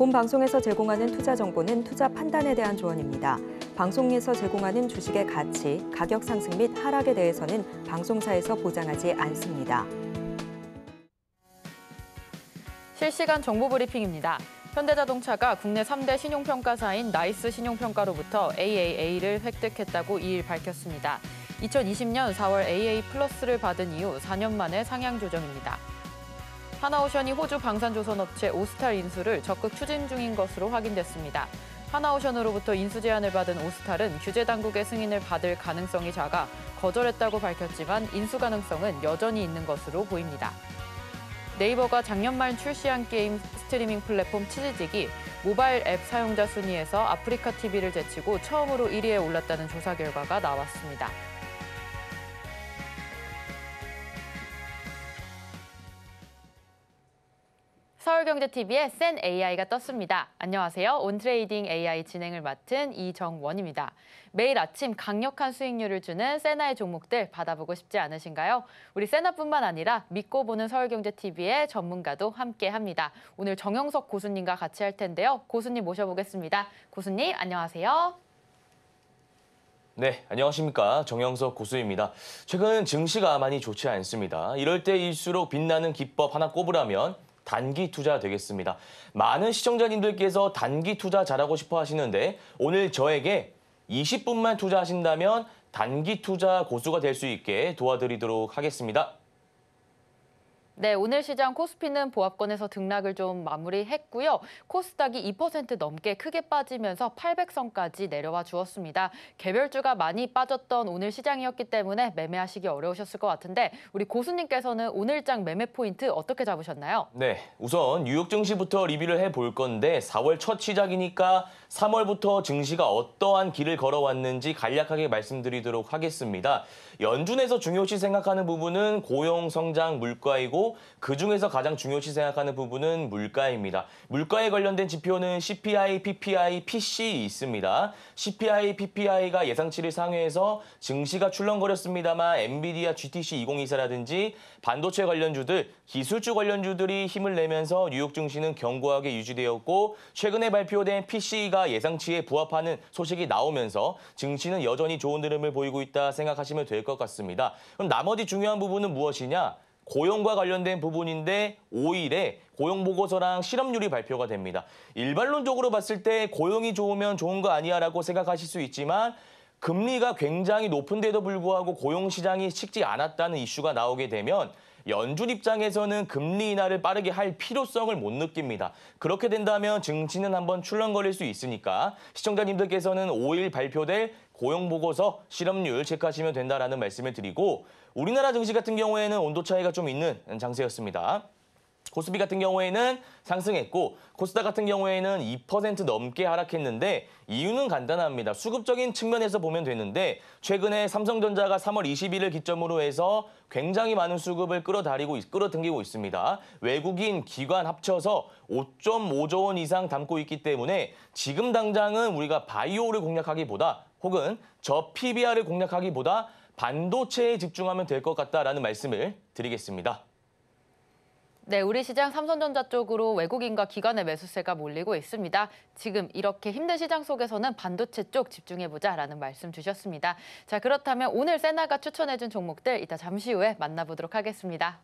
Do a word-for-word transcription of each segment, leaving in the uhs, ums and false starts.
본 방송에서 제공하는 투자 정보는 투자 판단에 대한 조언입니다. 방송에서 제공하는 주식의 가치, 가격 상승 및 하락에 대해서는 방송사에서 보장하지 않습니다. 실시간 정보 브리핑입니다. 현대자동차가 국내 삼 대 신용평가사인 나이스 신용평가로부터 에이에이에이를 획득했다고 이일 밝혔습니다. 이천이십 년 사 월 에이에이 플러스를 받은 이후 사 년 만에 상향 조정입니다. 하나오션이 호주 방산조선업체 오스탈 인수를 적극 추진 중인 것으로 확인됐습니다. 하나오션으로부터 인수 제안을 받은 오스탈은 규제 당국의 승인을 받을 가능성이 작아 거절했다고 밝혔지만 인수 가능성은 여전히 있는 것으로 보입니다. 네이버가 작년 말 출시한 게임 스트리밍 플랫폼 치지직이 모바일 앱 사용자 순위에서 아프리카 티비를 제치고 처음으로 일 위에 올랐다는 조사 결과가 나왔습니다. 서울경제티비의 센 에이아이가 떴습니다. 안녕하세요. 온 트레이딩 에이아이 진행을 맡은 이정원입니다. 매일 아침 강력한 수익률을 주는 센아의 종목들 받아보고 싶지 않으신가요? 우리 센아뿐만 아니라 믿고 보는 서울경제티비의 전문가도 함께합니다. 오늘 정영석 고수님과 같이 할 텐데요. 고수님 모셔보겠습니다. 고수님, 안녕하세요. 네, 안녕하십니까. 정영석 고수입니다. 최근 증시가 많이 좋지 않습니다. 이럴 때일수록 빛나는 기법 하나 꼽으라면 단기 투자 되겠습니다. 많은 시청자님들께서 단기 투자 잘하고 싶어 하시는데 오늘 저에게 이십 분만 투자하신다면 단기 투자 고수가 될 수 있게 도와드리도록 하겠습니다. 네, 오늘 시장 코스피는 보합권에서 등락을 좀 마무리했고요. 코스닥이 이 퍼센트 넘게 크게 빠지면서 팔백 선까지 내려와 주었습니다. 개별주가 많이 빠졌던 오늘 시장이었기 때문에 매매하시기 어려우셨을 것 같은데 우리 고수님께서는 오늘장 매매 포인트 어떻게 잡으셨나요? 네, 우선 뉴욕 증시부터 리뷰를 해볼 건데 사 월 첫 시작이니까 삼 월부터 증시가 어떠한 길을 걸어왔는지 간략하게 말씀드리도록 하겠습니다. 연준에서 중요시 생각하는 부분은 고용, 성장, 물가이고 그중에서 가장 중요시 생각하는 부분은 물가입니다. 물가에 관련된 지표는 씨피아이, 피피아이, 피씨이 있습니다. 씨피아이, 피피아이가 예상치를 상회해서 증시가 출렁거렸습니다만 엔비디아, 지티씨 이공이사라든지 반도체 관련주들, 기술주 관련주들이 힘을 내면서 뉴욕 증시는 견고하게 유지되었고 최근에 발표된 피씨이가 예상치에 부합하는 소식이 나오면서 증시는 여전히 좋은 흐름을 보이고 있다 생각하시면 될 것 같습니다. 그럼 나머지 중요한 부분은 무엇이냐? 고용과 관련된 부분인데 오 일에 고용보고서랑 실업률이 발표가 됩니다. 일반론적으로 봤을 때 고용이 좋으면 좋은 거 아니야라고 생각하실 수 있지만 금리가 굉장히 높은데도 불구하고 고용시장이 식지 않았다는 이슈가 나오게 되면 연준 입장에서는 금리 인하를 빠르게 할 필요성을 못 느낍니다. 그렇게 된다면 증시는 한번 출렁거릴 수 있으니까 시청자님들께서는 오 일 발표될 고용보고서 실업률 체크하시면 된다라는 말씀을 드리고 우리나라 증시 같은 경우에는 온도 차이가 좀 있는 장세였습니다. 코스피 같은 경우에는 상승했고 코스닥 같은 경우에는 이 퍼센트 넘게 하락했는데 이유는 간단합니다. 수급적인 측면에서 보면 되는데 최근에 삼성전자가 삼 월 이십 일을 기점으로 해서 굉장히 많은 수급을 끌어다리고 끌어당기고 있습니다. 외국인 기관 합쳐서 오 점 오 조 원 이상 담고 있기 때문에 지금 당장은 우리가 바이오를 공략하기보다 혹은 저 피비알을 공략하기보다 반도체에 집중하면 될 것 같다라는 말씀을 드리겠습니다. 네, 우리 시장 삼성전자 쪽으로 외국인과 기관의 매수세가 몰리고 있습니다. 지금 이렇게 힘든 시장 속에서는 반도체 쪽 집중해보자라는 말씀 주셨습니다. 자, 그렇다면 오늘 센아가 추천해준 종목들 이따 잠시 후에 만나보도록 하겠습니다.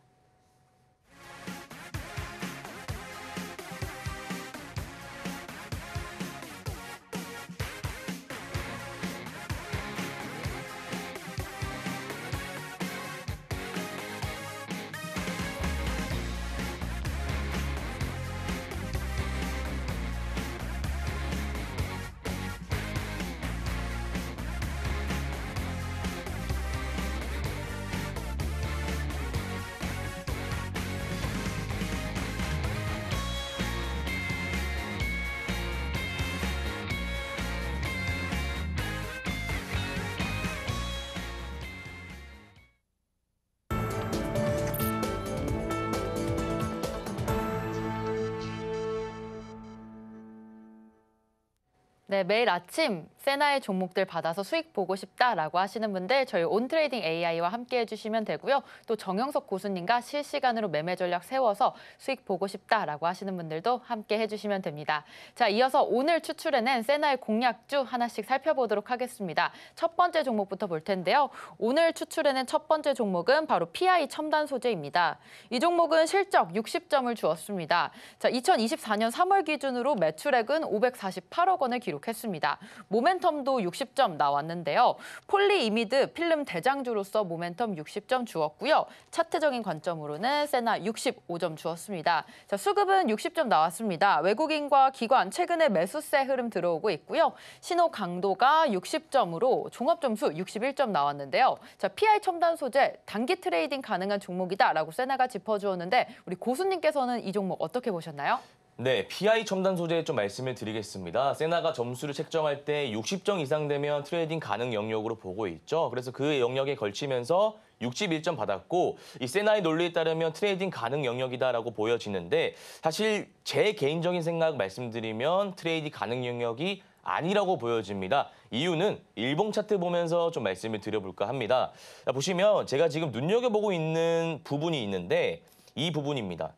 네, 매일 아침 센 에이아이 종목들 받아서 수익 보고 싶다라고 하시는 분들 저희 온 트레이딩 에이아이와 함께해 주시면 되고요. 또 정영석 고수님과 실시간으로 매매 전략 세워서 수익 보고 싶다라고 하시는 분들도 함께해 주시면 됩니다. 자, 이어서 오늘 추출해낸 센 에이아이 공략주 하나씩 살펴보도록 하겠습니다. 첫 번째 종목부터 볼 텐데요. 오늘 추출해낸 첫 번째 종목은 바로 피아이 첨단 소재입니다. 이 종목은 실적 육십 점을 주었습니다. 자, 이천이십사년 삼월 기준으로 매출액은 오백사십팔억 원을 기록했습니다. 했습니다. 모멘텀도 육십 점 나왔는데요. 폴리이미드 필름 대장주로서 모멘텀 육십 점 주었고요. 차트적인 관점으로는 세나 육십오 점 주었습니다. 자, 수급은 육십 점 나왔습니다. 외국인과 기관 최근에 매수세 흐름 들어오고 있고요. 신호 강도가 육십 점으로 종합점수 육십일 점 나왔는데요. 자, 피아이 첨단 소재 단기 트레이딩 가능한 종목이다라고 세나가 짚어주었는데 우리 고수님께서는 이 종목 어떻게 보셨나요? 네, 피아이 첨단 소재에 좀 말씀을 드리겠습니다. 세나가 점수를 책정할 때 육십 점 이상 되면 트레이딩 가능 영역으로 보고 있죠. 그래서 그 영역에 걸치면서 육십일 점 받았고 이 세나의 논리에 따르면 트레이딩 가능 영역이다라고 보여지는데 사실 제 개인적인 생각 말씀드리면 트레이딩 가능 영역이 아니라고 보여집니다. 이유는 일봉 차트 보면서 좀 말씀을 드려볼까 합니다. 자, 보시면 제가 지금 눈여겨보고 있는 부분이 있는데 이 부분입니다.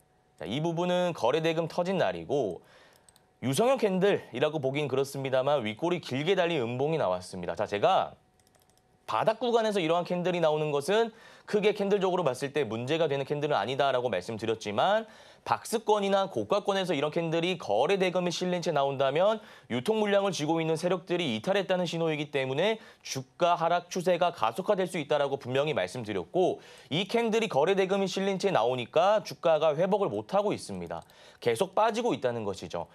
이 부분은 거래대금 터진 날이고 유성형 캔들이라고 보긴 그렇습니다만 윗골이 길게 달린 음봉이 나왔습니다. 자, 제가 바닥 구간에서 이러한 캔들이 나오는 것은 크게 캔들적으로 봤을 때 문제가 되는 캔들은 아니다라고 말씀드렸지만 박스권이나 고가권에서 이런 캔들이 거래대금이 실린 채 나온다면 유통 물량을 쥐고 있는 세력들이 이탈했다는 신호이기 때문에 주가 하락 추세가 가속화될 수 있다라고 분명히 말씀드렸고 이 캔들이 거래대금이 실린 채 나오니까 주가가 회복을 못하고 있습니다. 계속 빠지고 있다는 것이죠.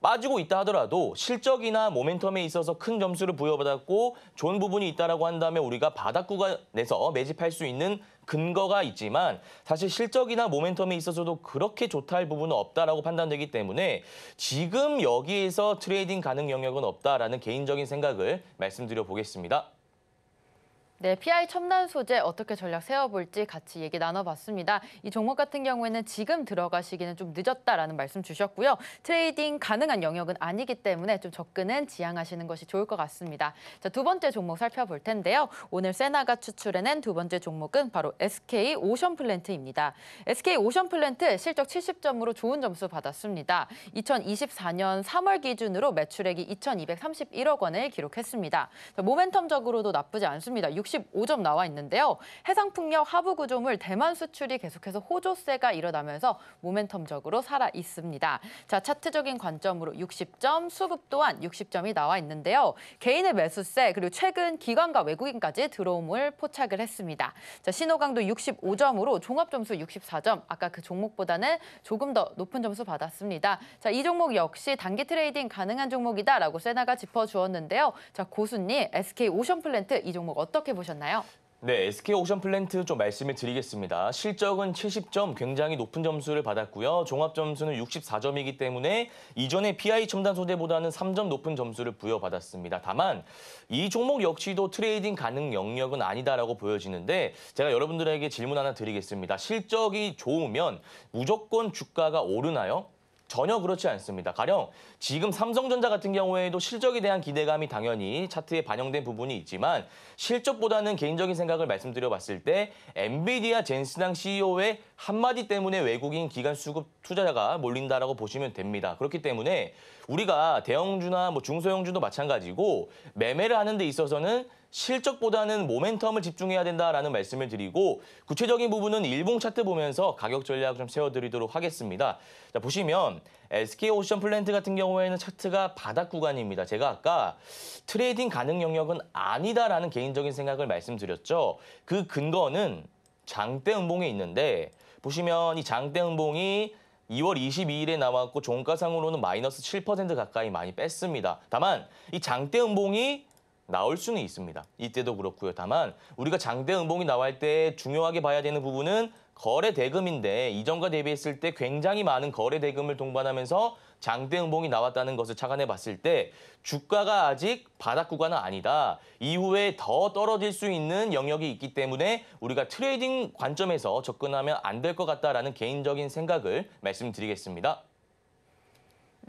빠지고 있다 하더라도 실적이나 모멘텀에 있어서 큰 점수를 부여받았고 좋은 부분이 있다라고 한다면 우리가 바닥 구간에서 매집할 수 있는 근거가 있지만 사실 실적이나 모멘텀에 있어서도 그렇게 좋다 할 부분은 없다라고 판단되기 때문에 지금 여기에서 트레이딩 가능 영역은 없다라는 개인적인 생각을 말씀드려 보겠습니다. 네, 피아이 첨단 소재 어떻게 전략 세워볼지 같이 얘기 나눠봤습니다. 이 종목 같은 경우에는 지금 들어가시기는 좀 늦었다라는 말씀 주셨고요. 트레이딩 가능한 영역은 아니기 때문에 좀 접근은 지양하시는 것이 좋을 것 같습니다. 자, 두 번째 종목 살펴볼 텐데요. 오늘 세나가 추출해낸 두 번째 종목은 바로 에스케이 오션 플랜트입니다. 에스케이 오션 플랜트 실적 칠십 점으로 좋은 점수 받았습니다. 이천이십사년 삼월 기준으로 매출액이 이천이백삼십일억 원을 기록했습니다. 자, 모멘텀적으로도 나쁘지 않습니다. 육십오 점 나와 있는데요. 해상풍력 하부 구조물 대만 수출이 계속해서 호조세가 일어나면서 모멘텀적으로 살아 있습니다. 자, 차트적인 관점으로 육십 점, 수급 또한 육십 점이 나와 있는데요. 개인의 매수세 그리고 최근 기관과 외국인까지 들어옴을 포착을 했습니다. 자, 신호강도 육십오 점으로 종합점수 육십사 점, 아까 그 종목보다는 조금 더 높은 점수 받았습니다. 자, 이 종목 역시 단기 트레이딩 가능한 종목이다라고 세나가 짚어주었는데요. 자, 고수님, 에스케이 오션 플랜트 이 종목 어떻게 보셨나요? 네, 에스케이 오션 플랜트 좀 말씀을 드리겠습니다. 실적은 칠십 점, 굉장히 높은 점수를 받았고요. 종합 점수는 육십사 점이기 때문에 이전에 피아이 첨단 소재보다는 삼 점 높은 점수를 부여받았습니다. 다만 이 종목 역시도 트레이딩 가능 영역은 아니다라고 보여지는데 제가 여러분들에게 질문 하나 드리겠습니다. 실적이 좋으면 무조건 주가가 오르나요? 전혀 그렇지 않습니다. 가령 지금 삼성전자 같은 경우에도 실적에 대한 기대감이 당연히 차트에 반영된 부분이 있지만 실적보다는 개인적인 생각을 말씀드려봤을 때 엔비디아 젠스당 씨이오의 한마디 때문에 외국인 기관 수급 투자자가 몰린다라고 보시면 됩니다. 그렇기 때문에 우리가 대형주나 뭐 중소형주도 마찬가지고 매매를 하는 데 있어서는 실적보다는 모멘텀을 집중해야 된다라는 말씀을 드리고 구체적인 부분은 일봉 차트 보면서 가격 전략 좀 세워드리도록 하겠습니다. 자, 보시면 에스케이 오션 플랜트 같은 경우에는 차트가 바닥 구간입니다. 제가 아까 트레이딩 가능 영역은 아니다라는 개인적인 생각을 말씀드렸죠. 그 근거는 장대 음봉에 있는데 보시면 이 장대 음봉이 이월 이십이일에 나왔고 종가상으로는 마이너스 칠 퍼센트 가까이 많이 뺐습니다. 다만 이 장대 음봉이 나올 수는 있습니다. 이때도 그렇고요. 다만 우리가 장대 음봉이 나올 때 중요하게 봐야 되는 부분은 거래대금인데 이전과 대비했을 때 굉장히 많은 거래대금을 동반하면서 장대 음봉이 나왔다는 것을 착안해 봤을 때 주가가 아직 바닥 구간은 아니다. 이후에 더 떨어질 수 있는 영역이 있기 때문에 우리가 트레이딩 관점에서 접근하면 안 될 것 같다라는 개인적인 생각을 말씀드리겠습니다.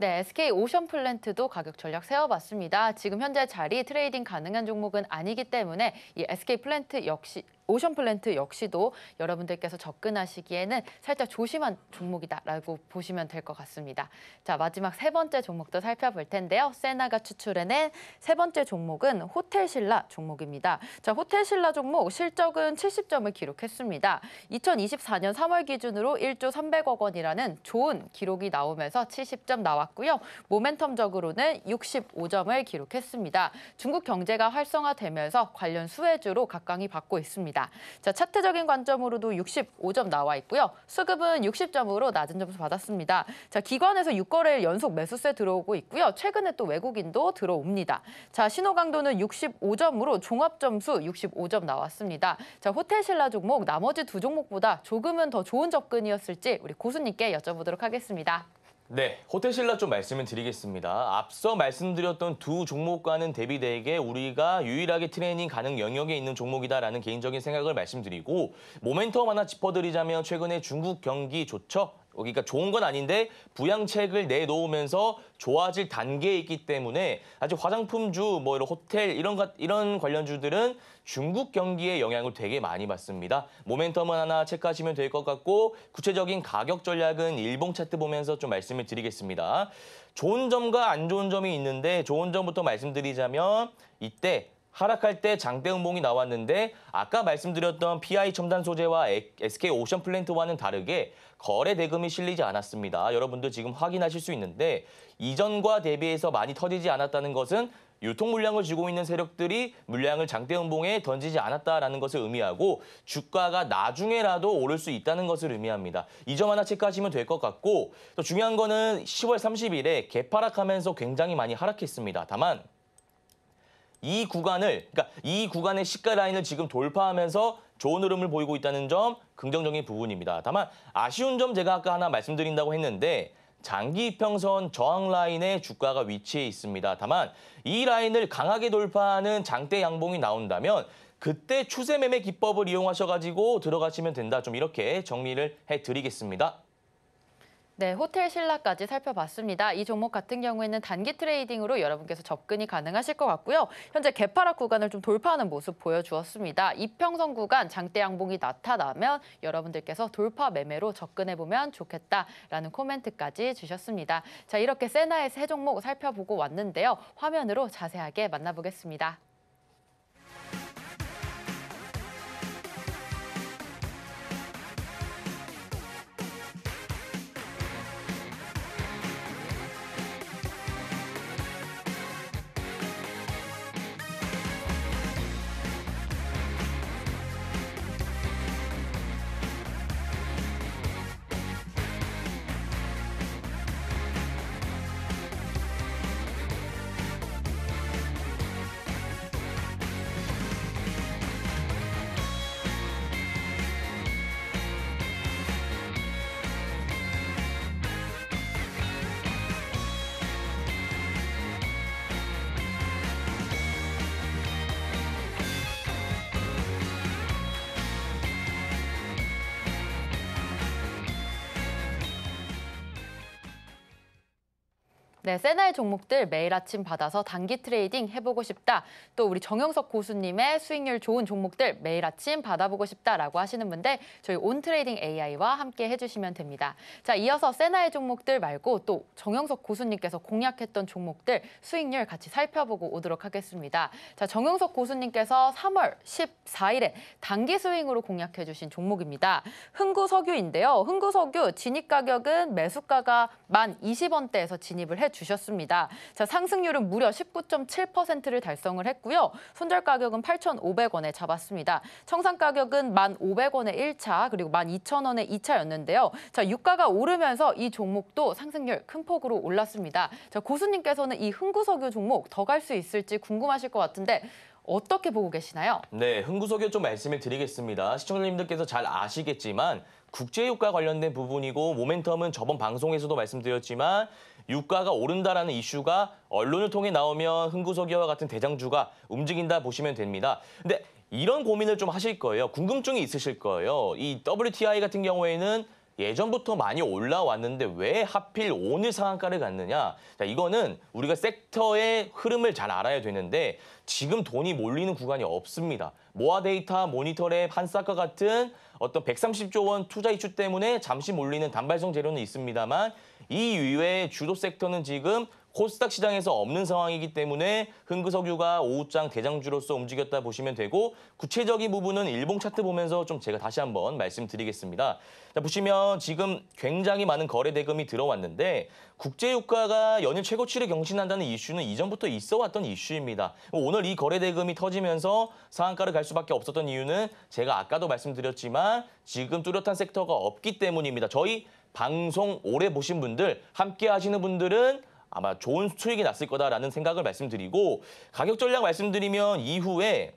네, 에스케이 오션 플랜트도 가격 전략 세워봤습니다. 지금 현재 자리 트레이딩 가능한 종목은 아니기 때문에 이 에스케이 플랜트 역시 오션 플랜트 역시도 여러분들께서 접근하시기에는 살짝 조심한 종목이다라고 보시면 될 것 같습니다. 자, 마지막 세 번째 종목도 살펴볼 텐데요. 세나가 추출해낸 세 번째 종목은 호텔신라 종목입니다. 자, 호텔신라 종목 실적은 칠십 점을 기록했습니다. 이천이십사 년 삼 월 기준으로 일 조 삼백억 원이라는 좋은 기록이 나오면서 칠십 점 나왔고요. 모멘텀적으로는 육십오 점을 기록했습니다. 중국 경제가 활성화되면서 관련 수혜주로 각광이 받고 있습니다. 자, 차트적인 관점으로도 육십오 점 나와 있고요. 수급은 육십 점으로 낮은 점수 받았습니다. 자, 기관에서 육 거래일 연속 매수세 들어오고 있고요. 최근에 또 외국인도 들어옵니다. 자, 신호 강도는 육십오 점으로 종합 점수 육십오 점 나왔습니다. 자, 호텔신라 종목 나머지 두 종목보다 조금은 더 좋은 접근이었을지 우리 고수님께 여쭤보도록 하겠습니다. 네, 호텔신라 좀 말씀을 드리겠습니다. 앞서 말씀드렸던 두 종목과는 대비되게 우리가 유일하게 트레이닝 가능 영역에 있는 종목이다라는 개인적인 생각을 말씀드리고, 모멘텀 하나 짚어드리자면 최근에 중국 경기 좋죠? 그러니까 좋은 건 아닌데 부양책을 내놓으면서 좋아질 단계에 있기 때문에 아직 화장품주, 뭐 이런 호텔 이런 것, 이런 관련주들은 중국 경기의 영향을 되게 많이 받습니다. 모멘텀은 하나 체크하시면 될 것 같고, 구체적인 가격 전략은 일봉 차트 보면서 좀 말씀을 드리겠습니다. 좋은 점과 안 좋은 점이 있는데 좋은 점부터 말씀드리자면, 이때 하락할 때 장대 음봉이 나왔는데 아까 말씀드렸던 피아이 첨단 소재와 에스케이 오션 플랜트와는 다르게 거래 대금이 실리지 않았습니다. 여러분들 지금 확인하실 수 있는데, 이전과 대비해서 많이 터지지 않았다는 것은 유통 물량을 쥐고 있는 세력들이 물량을 장대 음봉에 던지지 않았다라는 것을 의미하고, 주가가 나중에라도 오를 수 있다는 것을 의미합니다. 이 점 하나 체크하시면 될 것 같고, 또 중요한 거는 시월 삼십 일에 개파락하면서 굉장히 많이 하락했습니다. 다만 이 구간을, 그러니까 이 구간의 시가 라인을 지금 돌파하면서 좋은 흐름을 보이고 있다는 점, 긍정적인 부분입니다. 다만 아쉬운 점 제가 아까 하나 말씀드린다고 했는데, 장기 이평선 저항 라인의 주가가 위치해 있습니다. 다만 이 라인을 강하게 돌파하는 장대 양봉이 나온다면 그때 추세 매매 기법을 이용하셔가지고 들어가시면 된다. 좀 이렇게 정리를 해드리겠습니다. 네, 호텔신라까지 살펴봤습니다. 이 종목 같은 경우에는 단기 트레이딩으로 여러분께서 접근이 가능하실 것 같고요. 현재 개파락 구간을 좀 돌파하는 모습 보여주었습니다. 이평선 구간 장대 양봉이 나타나면 여러분들께서 돌파 매매로 접근해보면 좋겠다라는 코멘트까지 주셨습니다. 자, 이렇게 세나의 세 종목 살펴보고 왔는데요. 화면으로 자세하게 만나보겠습니다. 네, 세나의 종목들 매일 아침 받아서 단기 트레이딩 해보고 싶다. 또 우리 정영석 고수님의 수익률 좋은 종목들 매일 아침 받아보고 싶다라고 하시는 분들 저희 온 트레이딩 에이아이와 함께 해주시면 됩니다. 자, 이어서 세나의 종목들 말고 또 정영석 고수님께서 공략했던 종목들 수익률 같이 살펴보고 오도록 하겠습니다. 자, 정영석 고수님께서 삼 월 십사 일에 단기 스윙으로 공략해주신 종목입니다. 흥구석유인데요. 흥구석유 진입가격은 매수가가 만 이십 원대에서 진입을 해 주셨습니다. 자, 상승률은 무려 십구 점 칠 퍼센트를 달성을 했고요. 손절 가격은 팔천오백 원에 잡았습니다. 청산 가격은 만 오백 원에 일 차, 그리고 만 이천 원에 이 차였는데요. 자, 유가가 오르면서 이 종목도 상승률 큰 폭으로 올랐습니다. 자, 고수님께서는 이 흥구석유 종목 더 갈 수 있을지 궁금하실 것 같은데 어떻게 보고 계시나요? 네, 흥구석유 좀 말씀을 드리겠습니다. 시청자님들께서 잘 아시겠지만 국제유가 관련된 부분이고, 모멘텀은 저번 방송에서도 말씀드렸지만 유가가 오른다라는 이슈가 언론을 통해 나오면 흥구석유와 같은 대장주가 움직인다 보시면 됩니다. 근데 이런 고민을 좀 하실 거예요. 궁금증이 있으실 거예요. 이 더블유티아이 같은 경우에는 예전부터 많이 올라왔는데 왜 하필 오늘 상한가를 갔느냐. 자, 이거는 우리가 섹터의 흐름을 잘 알아야 되는데 지금 돈이 몰리는 구간이 없습니다. 모아데이터, 모니터랩, 한사과 같은 어떤 백삼십조 원 투자 이슈 때문에 잠시 몰리는 단발성 재료는 있습니다만 이 이외의 주도 섹터는 지금 코스닥 시장에서 없는 상황이기 때문에 흥구석유가 오후장 대장주로서 움직였다 보시면 되고 구체적인 부분은 일봉 차트 보면서 좀 제가 다시 한번 말씀드리겠습니다. 자, 보시면 지금 굉장히 많은 거래 대금이 들어왔는데 국제유가가 연일 최고치를 경신한다는 이슈는 이전부터 있어왔던 이슈입니다. 오늘 이 거래 대금이 터지면서 상한가를 갈 수밖에 없었던 이유는 제가 아까도 말씀드렸지만 지금 뚜렷한 섹터가 없기 때문입니다. 저희 방송 오래 보신 분들, 함께 하시는 분들은 아마 좋은 수익이 났을 거다라는 생각을 말씀드리고 가격 전략 말씀드리면 이후에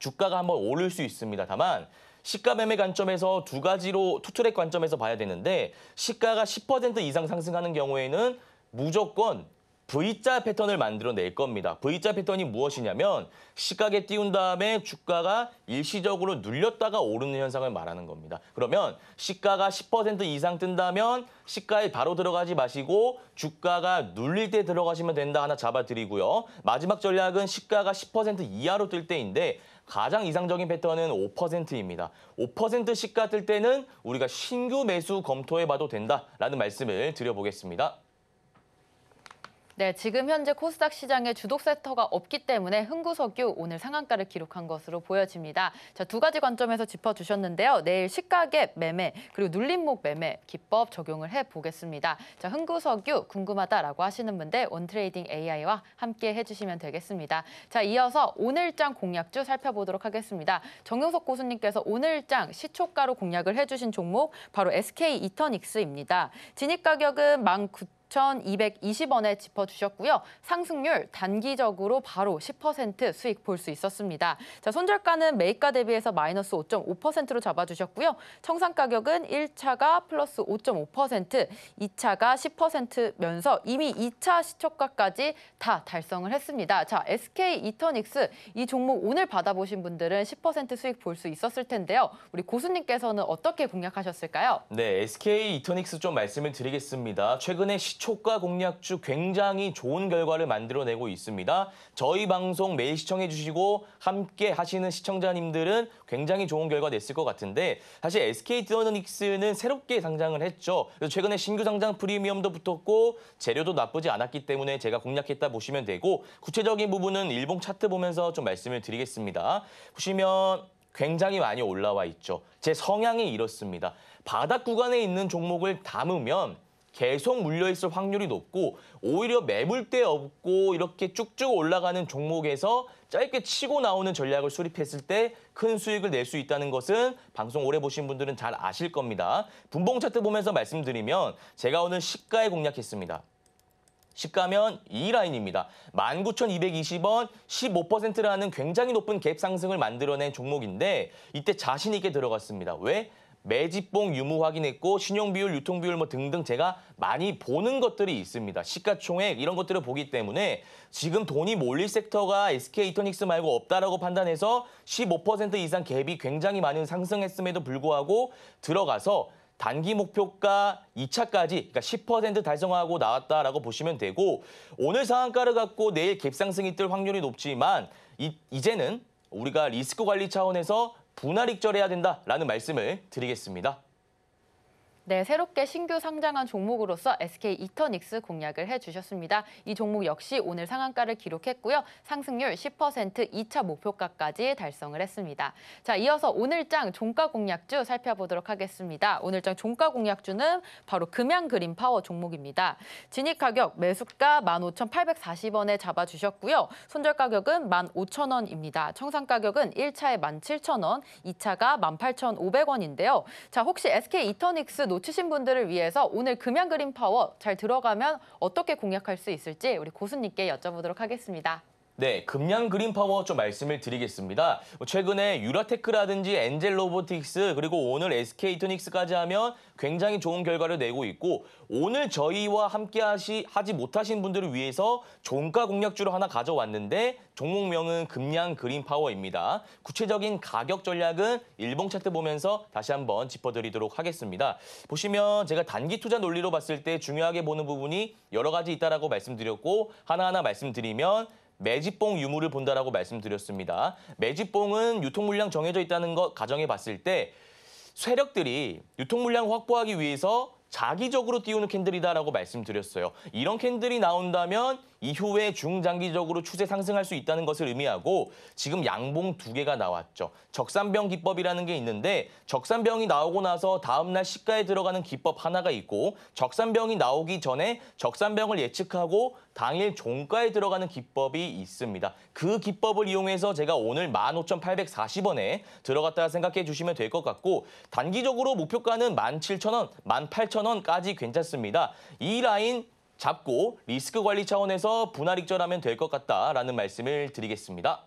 주가가 한번 오를 수 있습니다. 다만 시가 매매 관점에서 두 가지로 투트랙 관점에서 봐야 되는데 시가가 십 퍼센트 이상 상승하는 경우에는 무조건 V자 패턴을 만들어낼 겁니다. V자 패턴이 무엇이냐면 시가에 띄운 다음에 주가가 일시적으로 눌렸다가 오르는 현상을 말하는 겁니다. 그러면 시가가 십 퍼센트 이상 뜬다면 시가에 바로 들어가지 마시고 주가가 눌릴 때 들어가시면 된다 하나 잡아드리고요. 마지막 전략은 시가가 십 퍼센트 이하로 뜰 때인데 가장 이상적인 패턴은 오 퍼센트입니다. 오 퍼센트 시가 뜰 때는 우리가 신규 매수 검토해봐도 된다라는 말씀을 드려보겠습니다. 네, 지금 현재 코스닥 시장에 주도 섹터가 없기 때문에 흥구석유 오늘 상한가를 기록한 것으로 보여집니다. 자, 두 가지 관점에서 짚어주셨는데요. 내일 시가갭 매매 그리고 눌림목 매매 기법 적용을 해보겠습니다. 자, 흥구석유 궁금하다라고 하시는 분들 온 트레이딩 에이아이와 함께 해주시면 되겠습니다. 자, 이어서 오늘장 공략주 살펴보도록 하겠습니다. 정영석 고수님께서 오늘장 시초가로 공략을 해주신 종목 바로 에스케이 이터닉스입니다. 진입가격은 만 구천 이백이십 원에 짚어주셨고요. 상승률 단기적으로 바로 십 퍼센트 수익 볼 수 있었습니다. 자, 손절가는 매입가 대비해서 마이너스 오 점 오 퍼센트로 잡아주셨고요. 청산가격은 일 차가 플러스 오 점 오 퍼센트, 이 차가 십 퍼센트면서 이미 이 차 시초가까지 다 달성을 했습니다. 자, 에스케이 이터닉스 이 종목 오늘 받아보신 분들은 십 퍼센트 수익 볼 수 있었을 텐데요. 우리 고수님께서는 어떻게 공략하셨을까요? 네, 에스케이 이터닉스 좀 말씀을 드리겠습니다. 최근에 시 초가 공략주 굉장히 좋은 결과를 만들어내고 있습니다. 저희 방송 매일 시청해주시고 함께 하시는 시청자님들은 굉장히 좋은 결과 냈을 것 같은데 사실 에스케이 이터닉스는 새롭게 상장을 했죠. 그래서 최근에 신규 상장 프리미엄도 붙었고 재료도 나쁘지 않았기 때문에 제가 공략했다 보시면 되고 구체적인 부분은 일봉 차트 보면서 좀 말씀을 드리겠습니다. 보시면 굉장히 많이 올라와 있죠. 제 성향이 이렇습니다. 바닥 구간에 있는 종목을 담으면 계속 물려있을 확률이 높고 오히려 매물 때 없고 이렇게 쭉쭉 올라가는 종목에서 짧게 치고 나오는 전략을 수립했을 때 큰 수익을 낼 수 있다는 것은 방송 오래 보신 분들은 잘 아실 겁니다. 분봉 차트 보면서 말씀드리면 제가 오늘 시가에 공략했습니다. 시가면 이 라인입니다. 만 구천 이백이십 원, 십오 퍼센트라는 굉장히 높은 갭 상승을 만들어낸 종목인데 이때 자신 있게 들어갔습니다. 왜? 매집봉 유무 확인했고 신용비율, 유통비율 뭐 등등 제가 많이 보는 것들이 있습니다. 시가총액 이런 것들을 보기 때문에 지금 돈이 몰릴 섹터가 에스케이 이터닉스 말고 없다라고 판단해서 십오 퍼센트 이상 갭이 굉장히 많은 상승했음에도 불구하고 들어가서 단기 목표가 이 차까지 그러니까 십 퍼센트 달성하고 나왔다라고 보시면 되고 오늘 상한가를 갖고 내일 갭상승이 뜰 확률이 높지만 이, 이제는 우리가 리스크 관리 차원에서 분할익절해야 된다라는 말씀을 드리겠습니다. 네, 새롭게 신규 상장한 종목으로서 에스케이 이터닉스 공략을 해주셨습니다. 이 종목 역시 오늘 상한가를 기록했고요. 상승률 십 퍼센트 이 차 목표가까지 달성을 했습니다. 자, 이어서 오늘장 종가 공략주 살펴보도록 하겠습니다. 오늘장 종가 공략주는 바로 금양그린 파워 종목입니다. 진입가격 매수가 만 오천 팔백 사십 원에 잡아주셨고요. 손절가격은 만 오천 원입니다. 청산가격은 일 차에 만 칠천 원, 이 차가 만 팔천 오백 원인데요. 자, 혹시 에스케이 이터닉스 노 놓치신 분들을 위해서 오늘 금양그린 파워 잘 들어가면 어떻게 공략할 수 있을지 우리 고수님께 여쭤보도록 하겠습니다. 네, 금양그린 파워 좀 말씀을 드리겠습니다. 최근에 유라테크라든지 엔젤로보틱스 그리고 오늘 에스케이 이터닉스까지 하면 굉장히 좋은 결과를 내고 있고 오늘 저희와 함께 하시, 하지 못하신 분들을 위해서 종가 공략주로 하나 가져왔는데 종목명은 금양그린 파워입니다. 구체적인 가격 전략은 일봉 차트 보면서 다시 한번 짚어드리도록 하겠습니다. 보시면 제가 단기 투자 논리로 봤을 때 중요하게 보는 부분이 여러 가지 있다라고 말씀드렸고 하나하나 말씀드리면 매집봉 유무를 본다라고 말씀드렸습니다. 매집봉은 유통물량 정해져 있다는 것 가정해봤을 때 세력들이 유통물량 확보하기 위해서 자기적으로 띄우는 캔들이다라고 말씀드렸어요. 이런 캔들이 나온다면 이후에 중장기적으로 추세 상승할 수 있다는 것을 의미하고 지금 양봉 두 개가 나왔죠. 적산병 기법이라는 게 있는데 적산병이 나오고 나서 다음날 시가에 들어가는 기법 하나가 있고 적산병이 나오기 전에 적산병을 예측하고 당일 종가에 들어가는 기법이 있습니다. 그 기법을 이용해서 제가 오늘 만 오천팔백사십 원에 들어갔다 생각해 주시면 될 것 같고 단기적으로 목표가는 만 칠천 원, 만 팔천 원까지 괜찮습니다. 이 라인 잡고 리스크 관리 차원에서 분할 익절하면 될 것 같다라는 말씀을 드리겠습니다.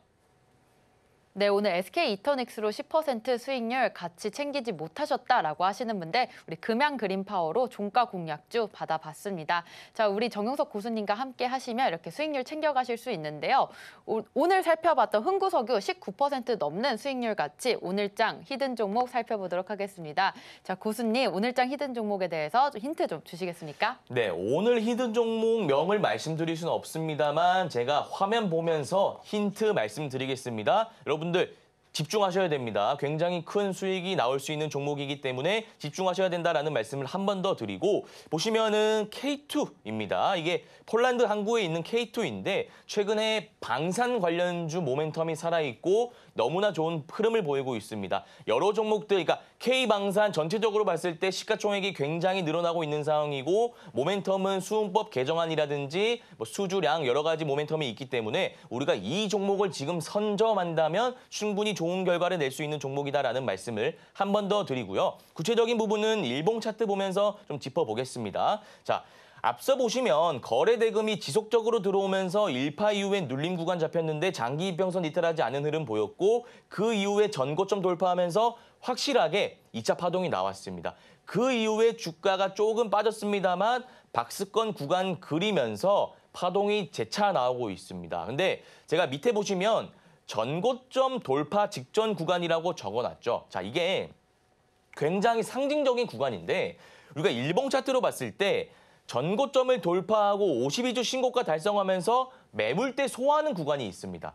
네, 오늘 에스케이 이터닉스로 십 퍼센트 수익률 같이 챙기지 못하셨다라고 하시는 분들 우리 금양 그린 파워로 종가 공략주 받아봤습니다. 자, 우리 정영석 고수님과 함께 하시면 이렇게 수익률 챙겨가실 수 있는데요. 오, 오늘 살펴봤던 흥구석유 십구 퍼센트 넘는 수익률 같이 오늘장 히든 종목 살펴보도록 하겠습니다. 자, 고수님 오늘장 히든 종목에 대해서 좀 힌트 좀 주시겠습니까? 네, 오늘 히든 종목 명을 말씀드릴 수는 없습니다만 제가 화면 보면서 힌트 말씀드리겠습니다. 여러분 여러분들 집중하셔야 됩니다. 굉장히 큰 수익이 나올 수 있는 종목이기 때문에 집중하셔야 된다라는 말씀을 한 번 더 드리고 보시면은 케이 투입니다. 이게 폴란드 항구에 있는 케이 투인데 최근에 방산 관련주 모멘텀이 살아있고 너무나 좋은 흐름을 보이고 있습니다. 여러 종목들, 그러니까 K방산 전체적으로 봤을 때 시가총액이 굉장히 늘어나고 있는 상황이고 모멘텀은 수음법 개정안이라든지 뭐 수주량 여러 가지 모멘텀이 있기 때문에 우리가 이 종목을 지금 선점한다면 충분히 좋은 결과를 낼 수 있는 종목이다라는 말씀을 한 번 더 드리고요. 구체적인 부분은 일봉 차트 보면서 좀 짚어보겠습니다. 자. 앞서 보시면 거래 대금이 지속적으로 들어오면서 일파 이후엔 눌림 구간 잡혔는데 장기 이평선 이탈하지 않은 흐름 보였고 그 이후에 전고점 돌파하면서 확실하게 이 차 파동이 나왔습니다. 그 이후에 주가가 조금 빠졌습니다만 박스권 구간 그리면서 파동이 재차 나오고 있습니다. 근데 제가 밑에 보시면 전고점 돌파 직전 구간이라고 적어놨죠. 자, 이게 굉장히 상징적인 구간인데 우리가 일봉 차트로 봤을 때 전고점을 돌파하고 오십이 주 신고가 달성하면서 매물대 소화하는 구간이 있습니다.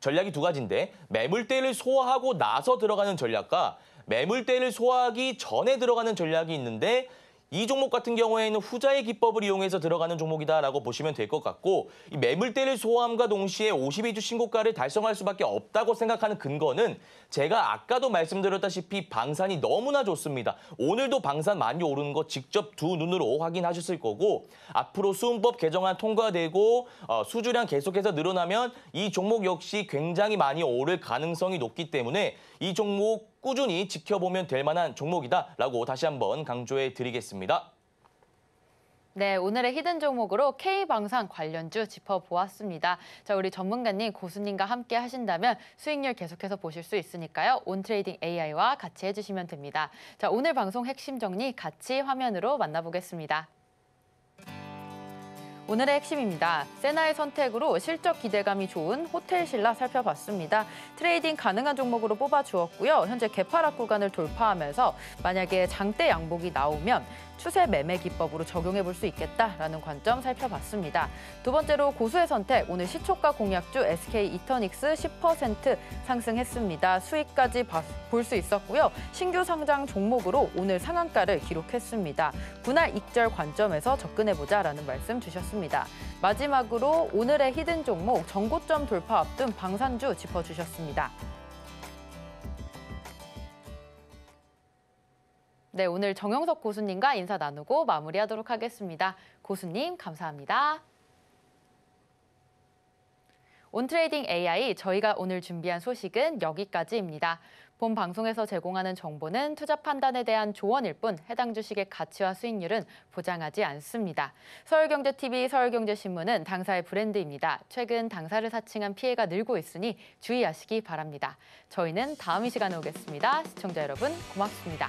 전략이 두 가지인데 매물대를 소화하고 나서 들어가는 전략과 매물대를 소화하기 전에 들어가는 전략이 있는데 이 종목 같은 경우에는 후자의 기법을 이용해서 들어가는 종목이다라고 보시면 될 것 같고 이 매물대를 소화함과 동시에 오십이 주 신고가를 달성할 수밖에 없다고 생각하는 근거는 제가 아까도 말씀드렸다시피 방산이 너무나 좋습니다. 오늘도 방산 많이 오르는 거 직접 두 눈으로 확인하셨을 거고 앞으로 수음법 개정안 통과되고 어, 수주량 계속해서 늘어나면 이 종목 역시 굉장히 많이 오를 가능성이 높기 때문에 이 종목 꾸준히 지켜보면 될 만한 종목이다라고 다시 한번 강조해 드리겠습니다. 네, 오늘의 히든 종목으로 K방산 관련주 짚어보았습니다. 자, 우리 전문가님, 고수님과 함께 하신다면 수익률 계속해서 보실 수 있으니까요. 온 트레이딩 에이아이와 같이 해주시면 됩니다. 자, 오늘 방송 핵심 정리 같이 화면으로 만나보겠습니다. 오늘의 핵심입니다. 센 에이아이 선택으로 실적 기대감이 좋은 호텔신라 살펴봤습니다. 트레이딩 가능한 종목으로 뽑아주었고요. 현재 개파락 구간을 돌파하면서 만약에 장대 양복이 나오면 추세 매매 기법으로 적용해볼 수 있겠다라는 관점 살펴봤습니다. 두 번째로 고수의 선택, 오늘 시초가 공략주 에스케이 이터닉스 십 퍼센트 상승했습니다. 수익까지 볼 수 있었고요. 신규 상장 종목으로 오늘 상한가를 기록했습니다. 분할 익절 관점에서 접근해보자라는 말씀 주셨습니다. 마지막으로 오늘의 히든 종목, 전고점 돌파 앞둔 방산주 짚어주셨습니다. 네, 오늘 정영석 고수님과 인사 나누고 마무리하도록 하겠습니다. 고수님, 감사합니다. 온 트레이딩 에이아이, 저희가 오늘 준비한 소식은 여기까지입니다. 본 방송에서 제공하는 정보는 투자 판단에 대한 조언일 뿐 해당 주식의 가치와 수익률은 보장하지 않습니다. 서울경제티비, 서울경제신문은 당사의 브랜드입니다. 최근 당사를 사칭한 피해가 늘고 있으니 주의하시기 바랍니다. 저희는 다음 이 시간에 오겠습니다. 시청자 여러분 고맙습니다.